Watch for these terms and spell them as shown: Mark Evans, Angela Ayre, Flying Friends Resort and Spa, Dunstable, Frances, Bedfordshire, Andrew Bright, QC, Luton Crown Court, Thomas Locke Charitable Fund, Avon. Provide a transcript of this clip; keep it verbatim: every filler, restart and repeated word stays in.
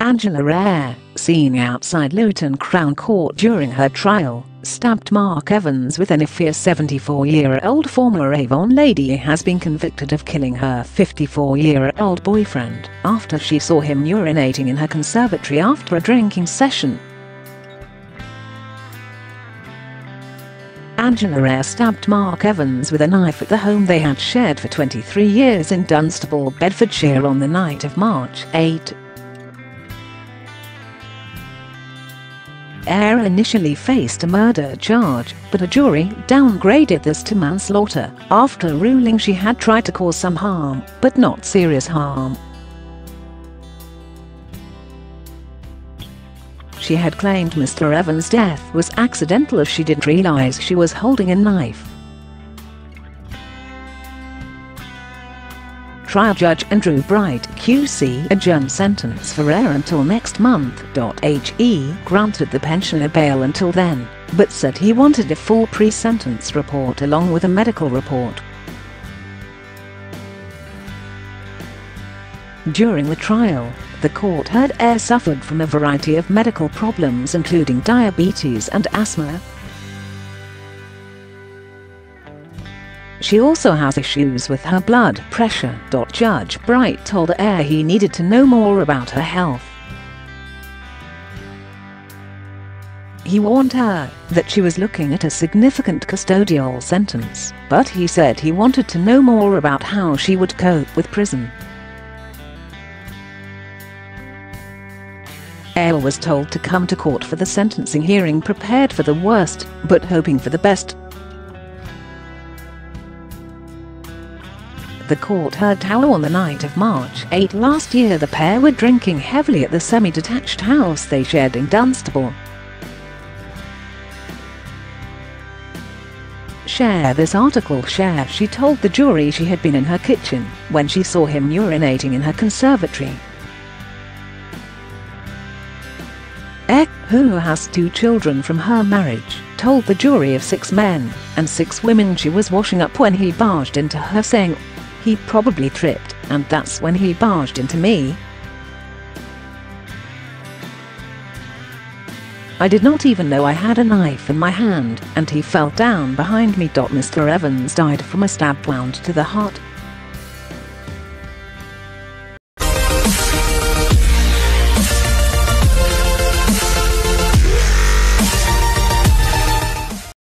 Angela Ayre, seen outside Luton Crown Court during her trial, stabbed Mark Evans with an affair. seventy-four-year-old former Avon lady has been convicted of killing her fifty-four-year-old boyfriend after she saw him urinating in her conservatory after a drinking session. Angela Ayre stabbed Mark Evans with a knife at the home they had shared for twenty-three years in Dunstable, Bedfordshire on the night of March eighth. Ayre initially faced a murder charge, but a jury downgraded this to manslaughter after ruling she had tried to cause some harm, but not serious harm. She had claimed Mister Evans' death was accidental as she didn't realise she was holding a knife. Trial Judge Andrew Bright Q C adjourned sentence for Ayre until next month. He granted the pensioner bail until then, but said he wanted a full pre-sentence report along with a medical report. During the trial, the court heard Ayre suffered from a variety of medical problems including diabetes and asthma. She also has issues with her blood pressure. Judge Bright told Ayre he needed to know more about her health. He warned her that she was looking at a significant custodial sentence, but he said he wanted to know more about how she would cope with prison. Ayre was told to come to court for the sentencing hearing prepared for the worst, but hoping for the best. The court heard how on the night of March eighth last year the pair were drinking heavily at the semi-detached house they shared in Dunstable. Share this article. Share she told the jury she had been in her kitchen when she saw him urinating in her conservatory. Ayre, who has two children from her marriage, told the jury of six men and six women she was washing up when he barged into her, saying, "He probably tripped, and that's when he barged into me. I did not even know I had a knife in my hand, and he fell down behind me." Mister Evans died from a stab wound to the heart.